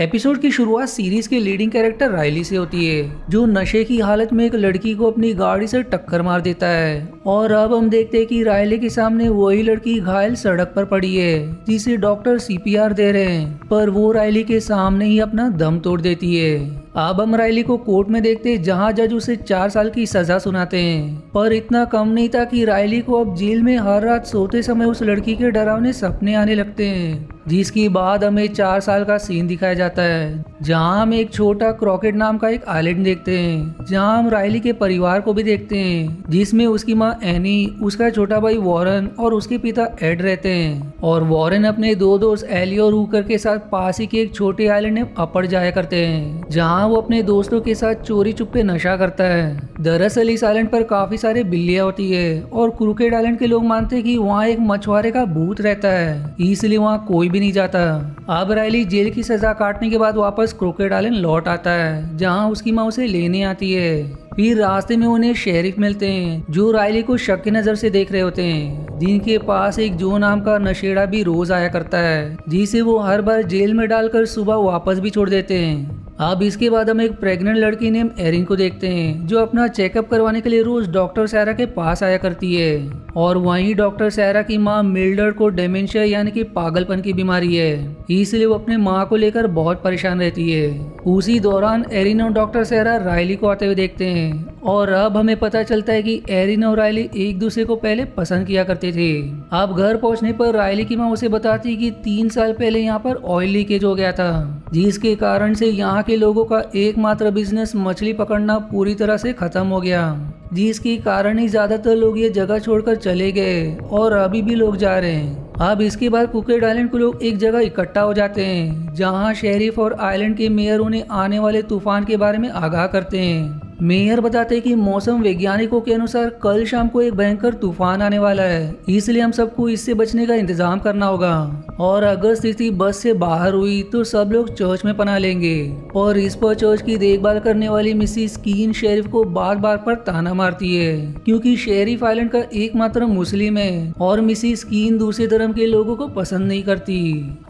Episode की शुरुआत series के लीडिंग कैरेक्टर रायली से होती है, जो नशे की हालत में एक लड़की को अपनी गाड़ी से टक्कर मार देता है। और अब हम देखते हैं कि रायली के सामने वही लड़की घायल सड़क पर पड़ी है जिसे डॉक्टर सीपीआर दे रहे हैं, पर वो रायली के सामने ही अपना दम तोड़ देती है। अब हम रायली को कोर्ट में देखते हैं, जहाँ जज उसे 4 साल की सजा सुनाते हैं। पर इतना कम नहीं था कि रायली को अब जेल में हर रात सोते समय उस लड़की के डरावने सपने आने लगते हैं, जिसके बाद हमें 4 साल का सीन दिखाया जाता है, जहाँ हम एक छोटा क्रॉकेट नाम का एक आइलैंड देखते हैं, जहाँ हम रायली के परिवार को भी देखते हैं, जिसमें उसकी माँ एनी, उसका छोटा भाई वॉरेन और उसके पिता एड रहते हैं। और वॉरेन अपने 2 दोस्त एली और रूकर के साथ पास ही के एक छोटे आइलैंड में अपड़ जाया करते हैं, जहाँ वो अपने दोस्तों के साथ चोरी छुपे नशा करता है। दरअसल इस आइलैंड पर काफी सारे बिल्लियाँ होती है और क्रॉकेट आइलैंड के लोग मानते हैं कि वहाँ एक मछुआरे का भूत रहता है, इसलिए वहाँ कोई भी नहीं जाता। अब रायली जेल की सजा काटने के बाद वापस क्रॉकेट आइलैंड लौट आता है, जहां उसकी माँ उसे लेने आती है। फिर रास्ते में उन्हें शेरिफ मिलते हैं, जो रायली को शक की नजर से देख रहे होते हैं, जिनके पास एक जो नाम का नशेड़ा भी रोज आया करता है, जिसे वो हर बार जेल में डालकर सुबह वापस भी छोड़ देते हैं। अब इसके बाद हम एक प्रेग्नेंट लड़की नेम एरिन को देखते हैं, जो अपना चेकअप करवाने के लिए रोज डॉक्टर सैरा के पास आया करती है। और वहीं डॉक्टर सैरा की माँ मिल्ड्रेड को डेमेंशिया यानी कि पागलपन की बीमारी है, इसलिए वो अपने माँ को लेकर बहुत परेशान रहती है। उसी दौरान एरिन और डॉक्टर सैरा रायली को आते हुए देखते हैं, और अब हमें पता चलता है कि एरिन और रायली एक दूसरे को पहले पसंद किया करते थे। अब घर पहुंचने पर रायली की माँ उसे बताती है कि 3 साल पहले यहाँ पर ऑयल लीकेज हो गया था, जिसके कारण से यहाँ के लोगों का एकमात्र बिजनेस मछली पकड़ना पूरी तरह से खत्म हो गया, जिसके कारण ही ज्यादातर लोग ये जगह छोड़कर चले गए और अभी भी लोग जा रहे हैं। अब इसके बाद क्रॉकेट आइलैंड के लोग एक जगह इकट्ठा हो जाते हैं, जहाँ शेरिफ और आइलैंड के मेयर उन्हें आने वाले तूफान के बारे में आगाह करते हैं। मेयर बताते हैं कि मौसम वैज्ञानिकों के अनुसार कल शाम को एक भयंकर तूफान आने वाला है, इसलिए हम सबको इससे बचने का इंतजाम करना होगा। और अगर स्थिति बस से बाहर हुई तो सब लोग चर्च में पनाह लेंगे। और इस पर चर्च की देखभाल करने वाली मिसिस कीन शेरिफ को बार बार पर ताना मारती है, क्योंकि शेरिफ आइलैंड का एकमात्र मुस्लिम है और मिसिस कीन दूसरे धर्म के लोगों को पसंद नहीं करती।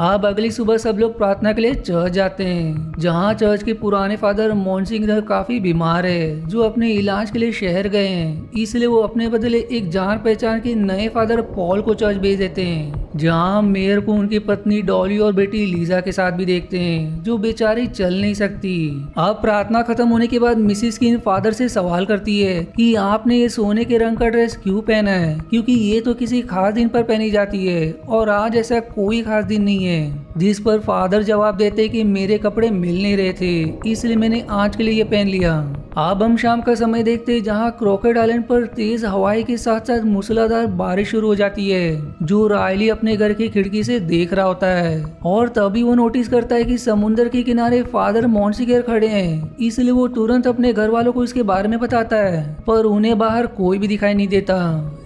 अब अगली सुबह सब लोग प्रार्थना के लिए चर्च जाते हैं, जहाँ चर्च के पुराने फादर मॉन्सिग्नर काफी बीमार है, जो अपने इलाज के लिए शहर गए हैं, इसलिए वो अपने बदले एक जान पहचान के नए फादर पॉल को चर्च भेज देते हैं, जहां मेयर को उनकी पत्नी डॉली और बेटी लीजा के साथ भी देखते हैं, जो बेचारी चल नहीं सकती। अब प्रार्थना खत्म होने के बाद मिसिस कीन फादर से सवाल करती है कि आपने ये सोने के रंग का ड्रेस क्यों पहना है, क्योंकि ये तो किसी खास दिन पर पहनी जाती है और आज ऐसा कोई खास दिन नहीं है। जिस पर फादर जवाब देते कि मेरे कपड़े मिल नहीं रहे थे, इसलिए मैंने आज के लिए ये पहन लिया। अब हम शाम का समय देखते हैं, जहाँ क्रॉकेट आइलैंड पर तेज हवाएं के साथ साथ मूसलाधार बारिश शुरू हो जाती है, जो रायली अपने घर की खिड़की से देख रहा होता है। और तभी वो नोटिस करता है कि समुद्र के किनारे फादर मॉन्सिग्नर खड़े हैं, इसलिए वो तुरंत अपने घर वालों को इसके बारे में बताता है, पर उन्हें बाहर कोई भी दिखाई नहीं देता।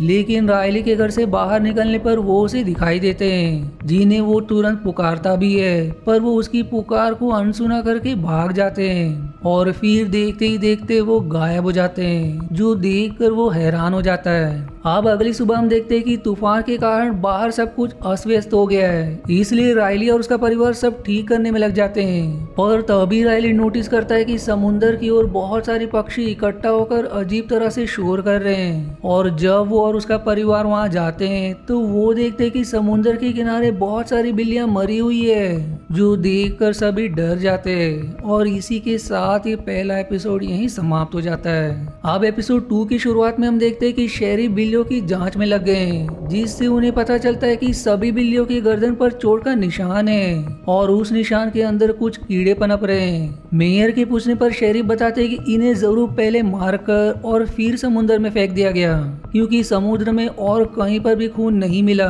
लेकिन रायली के घर से बाहर निकलने पर वो उसे दिखाई देते हैं, जिन्हें वो तुरंत पुकारता भी है, पर वो उसकी पुकार को अनसुना करके भाग जाते हैं। और फिर देखते ही देखते वो गायब हो जाते हैं, जो देखकर वो हैरान हो जाता है। अब अगली सुबह हम देखते हैं कि तूफान के कारण बाहर सब कुछ अस्त व्यस्त हो गया है, इसलिए रायली और उसका परिवार सब ठीक करने में लग जाते हैं। पर तभी रायली नोटिस करता है कि समुद्र की ओर बहुत सारे पक्षी इकट्ठा होकर अजीब तरह से शोर कर रहे हैं। और जब वो और उसका परिवार वहाँ जाते हैं तो वो देखते हैं कि समुद्र के किनारे बहुत सारी बिल्लियाँ मरी हुई है, जो देखकर सभी डर जाते हैं। और इसी के साथ ये पहला एपिसोड यहीं समाप्त हो जाता है। अब एपिसोड 2 की शुरुआत में हम देखते हैं कि शेरिफ बिल्लियों की जांच में लग गए हैं, जिससे उन्हें पता चलता है कि सभी बिल्लियों की गर्दन पर चोट का निशान है और उस निशान के अंदर कुछ कीड़े पनप रहे हैं। मेयर के पूछने पर शेरिफ बताते हैं कि इन्हें जरूर पहले मारकर और फिर समुद्र में फेंक दिया गया, क्योंकि समुद्र में और कहीं पर भी खून नहीं मिला।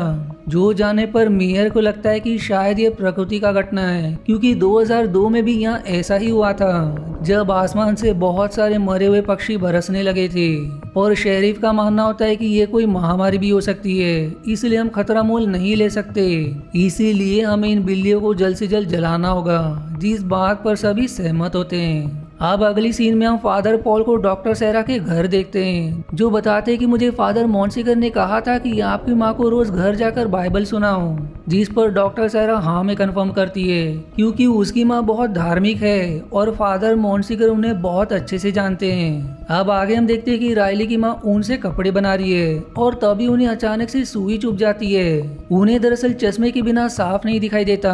जो जाने पर मेयर को लगता है कि शायद ये प्रकृति का घटना है, क्योंकि 2002 में भी यहाँ ऐसा ही हुआ था, जब आसमान से बहुत सारे मरे हुए पक्षी बरसने लगे थे। और शेरिफ का मानना होता है कि ये कोई महामारी भी हो सकती है, इसलिए हम खतरा मोल नहीं ले सकते, इसीलिए हमें इन बिल्लियों को जल्द से जल्द जलाना होगा, जिस बात पर सभी सहमत होते हैं। अब अगली सीन में हम फादर पॉल को डॉक्टर सैरा के घर देखते हैं, जो बताते हैं कि मुझे फादर मॉन्सिगर ने कहा था कि आपकी माँ को रोज घर जाकर बाइबल सुनाओ, जिस पर डॉक्टर सैरा हाँ में कंफर्म करती है क्योंकि उसकी माँ बहुत धार्मिक है और फादर मॉन्सिगर उन्हें बहुत अच्छे से जानते हैं। अब आगे हम देखते हैं कि रायली की माँ ऊन से कपड़े बना रही है और तभी उन्हें अचानक से सुई चुभ जाती है। उन्हें दरअसल चश्मे के बिना साफ नहीं दिखाई देता,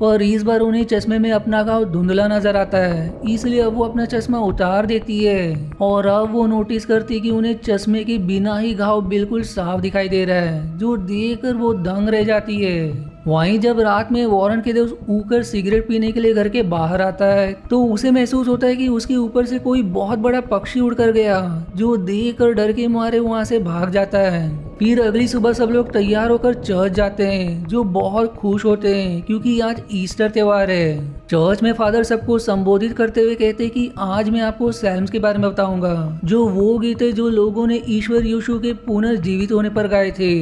पर इस बार उन्हें चश्मे में अपना घाव धुंधला नजर आता है, इसलिए अब वो अपना चश्मा उतार देती है और अब वो नोटिस करती है कि उन्हें चश्मे के बिना ही घाव बिल्कुल साफ दिखाई दे रहा है, जो देखकर वो दंग रह जाती है। वहीं जब रात में वॉरेन के दोस्त ऊकर सिगरेट पीने के लिए घर के बाहर आता है तो उसे महसूस होता है कि उसके ऊपर से कोई बहुत बड़ा पक्षी उड़कर गया, जो देखकर डर के मारे वहां से भाग जाता है। फिर अगली सुबह सब लोग तैयार होकर चर्च जाते हैं, जो बहुत खुश होते हैं क्योंकि आज ईस्टर त्योहार है। चर्च में फादर सबको संबोधित करते हुए कहते हैं कि आज मैं आपको सैम्स के बारे में बताऊंगा, जो वो गीत है जो लोगों ने ईश्वर यीशु के पुनर्जीवित होने पर गाए थे।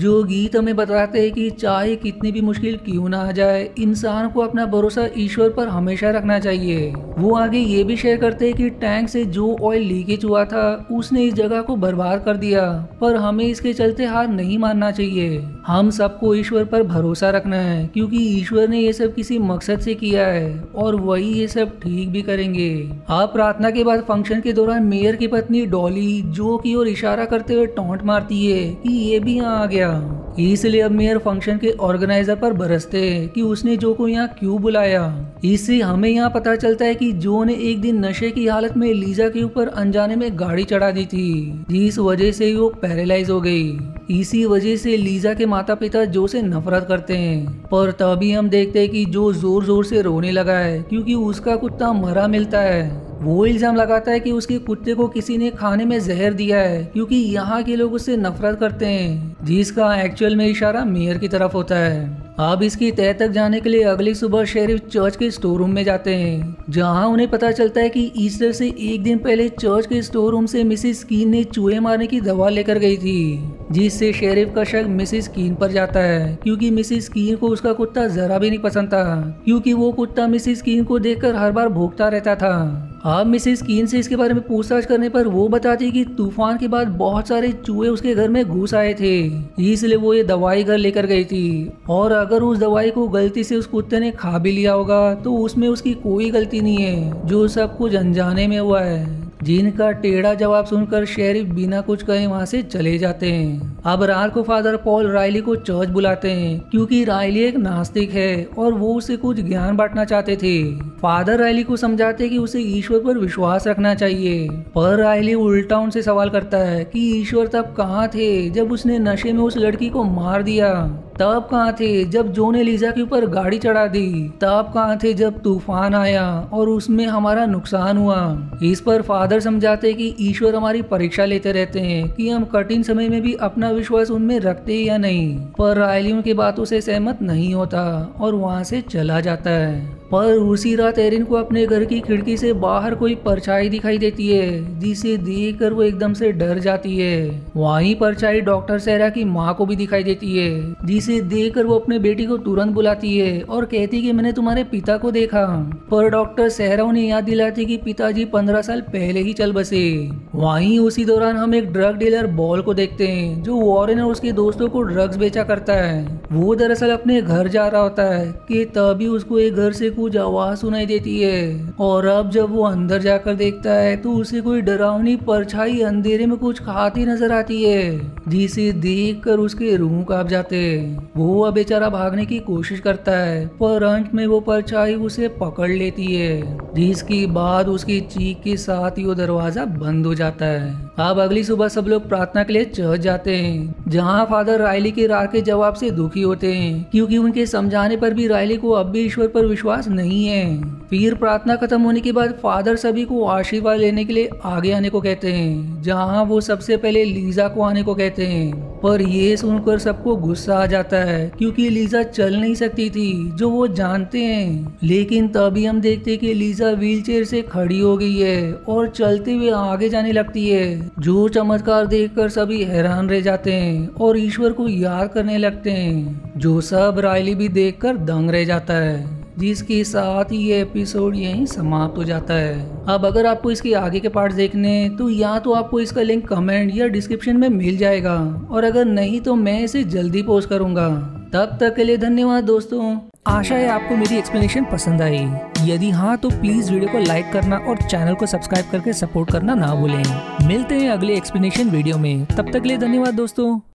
जो गीत हमें बताते हैं कि चाहे कितनी भी मुश्किल क्यों ना आ जाए, इंसान को अपना भरोसा ईश्वर पर हमेशा रखना चाहिए। वो आगे ये भी शेयर करते हैं कि टैंक से जो ऑयल लीकेज हुआ था उसने इस जगह को बर्बाद कर दिया, पर हमें इसके चलते हार नहीं मानना चाहिए। हम सबको ईश्वर पर भरोसा रखना है क्योंकि ईश्वर ने ये सब किसी मकसद से किया है और वही ये सब ठीक भी करेंगे। अब प्रार्थना के बाद फंक्शन के दौरान मेयर की पत्नी डॉली जो की ओर इशारा करते हुए टॉन्ट मारती है कि ये भी यहाँ आ गया। इसलिए अब मेयर फंक्शन के ऑर्गेनाइजर पर बरसते हैं कि उसने जो को यहाँ क्यों बुलाया। इससे हमें यहाँ पता चलता है कि जो ने एक दिन नशे की हालत में लीजा के ऊपर अनजाने में गाड़ी चढ़ा दी थी, जिस वजह से वो पैरालाइज हो गई। इसी वजह से लीजा के माता पिता जो से नफरत करते हैं, पर तभी हम देखते हैं कि जो जोर जोर से रोने लगा है क्योंकि उसका कुत्ता मरा मिलता है। वो इल्ज़ाम लगाता है कि उसके कुत्ते को किसी ने खाने में जहर दिया है क्योंकि यहाँ के लोग उससे नफरत करते हैं, जिसका एक्चुअल में इशारा मेयर की तरफ होता है। अब इसकी तह तक जाने के लिए अगली सुबह शेरिफ चर्च के स्टोर रूम में जाते हैं, जहां उन्हें पता चलता है कि ईस्टर से एक दिन पहले चर्च के स्टोर रूम से मिसेस कीन ने चूहे मारने की दवा लेकर गई थी, जिससे शेरिफ का शक मिसेस कीन पर जाता है क्योंकि मिसेस कीन को उसका कुत्ता जरा भी नहीं पसंद था, क्योंकि वो कुत्ता मिसेस कीन को देखकर हर बार भौंकता रहता था। अब मिसेस कीन से इसके बारे में पूछताछ करने पर वो बताती कि तूफान के बाद बहुत सारे चूहे उसके घर में घुस आए थे, इसलिए वो ये दवाई घर लेकर गई थी और अगर उस दवाई को गलती से उस कुत्ते ने खा भी लिया होगा तो उसमें उसकी कोई गलती नहीं है, जो सब कुछ अनजाने में हुआ है। जिनका टेढ़ा जवाब सुनकर शेरिफ बिना कुछ कहे वहाँ से चले जाते हैं। अब रात को फादर पॉल रायली को चर्च बुलाते हैं क्योंकि रायली एक नास्तिक है और वो उसे कुछ ज्ञान बांटना चाहते थे। फादर रायली को समझाते कि उसे ईश्वर पर विश्वास रखना चाहिए, पर रायली उल्टा उनसे सवाल करता है कि ईश्वर तब कहाँ थे जब उसने नशे में उस लड़की को मार दिया, तब कहाँ थे जब जो ने लीजा के ऊपर गाड़ी चढ़ा दी, तब कहाँ थे जब तूफान आया और उसमें हमारा नुकसान हुआ। इस पर फादर समझाते कि ईश्वर हमारी परीक्षा लेते रहते हैं कि हम कठिन समय में भी अपना विश्वास उनमें रखते या नहीं, पर रायली उनकी बातों से सहमत नहीं होता और वहाँ से चला जाता है। पर उसी रात एरिन को अपने घर की खिड़की से बाहर कोई परछाई दिखाई देती है, जिसे देखकर वो एकदम से डर जाती है। वहीं परछाई डॉक्टर सैरा की माँ को भी दिखाई देती है, जिसे देखकर वो अपने बेटी को तुरंत बुलाती है और कहती है कि मैंने तुम्हारे पिता को देखा, पर डॉक्टर सैरा उन्हें याद दिलाती कि पिताजी 15 साल पहले ही चल बसे। वहीं उसी दौरान हम एक ड्रग डीलर बॉल को देखते हैं, जो वॉरेन और उसके दोस्तों को ड्रग्स बेचा करता है। वो दरअसल अपने घर जा रहा होता है कि तभी उसको एक घर से कुछ आवाज सुनाई देती है और अब जब वो अंदर जाकर देखता है तो उसे कोई डरावनी परछाई अंधेरे में कुछ खाती नजर आती है, जिसे देखकर उसके रूह कांप जाते हैं। वो अब बेचारा भागने की कोशिश करता है, पर अंत में वो परछाई उसे पकड़ लेती है, जिसके बाद उसकी चीख के साथ ही वो दरवाजा बंद हो जाता है। अब अगली सुबह सब लोग प्रार्थना के लिए चर्च जाते हैं, जहाँ फादर रायली के रार के जवाब से दुखी होते हैं क्योंकि उनके समझाने पर भी रायली को अब भी ईश्वर पर विश्वास नहीं है। फिर प्रार्थना खत्म होने के बाद फादर सभी को आशीर्वाद लेने के लिए आगे आने को कहते हैं, जहां वो सबसे पहले लीजा को आने को कहते हैं, पर ये सुनकर सबको गुस्सा आ जाता है क्योंकि लीजा चल नहीं सकती थी, जो वो जानते हैं। लेकिन तभी हम देखते हैं कि लीजा व्हीलचेयर से खड़ी हो गई है और चलते हुए आगे जाने लगती है, जो चमत्कार देखकर सभी हैरान रह जाते हैं और ईश्वर को याद करने लगते हैं, जो सब रायली भी देखकर दंग रह जाता है। जिसके साथ ये एपिसोड यहीं समाप्त हो जाता है। अब अगर आपको इसके आगे के पार्ट देखने तो या तो आपको इसका लिंक कमेंट या डिस्क्रिप्शन में मिल जाएगा, और अगर नहीं तो मैं इसे जल्दी पोस्ट करूँगा। तब तक के लिए धन्यवाद दोस्तों। आशा है आपको मेरी एक्सप्लेनेशन पसंद आई। यदि हाँ तो प्लीज़ वीडियो को लाइक करना और चैनल को सब्सक्राइब करके सपोर्ट करना ना भूलें। मिलते हैं अगले एक्सप्लेनेशन वीडियो में, तब तक के लिए धन्यवाद दोस्तों।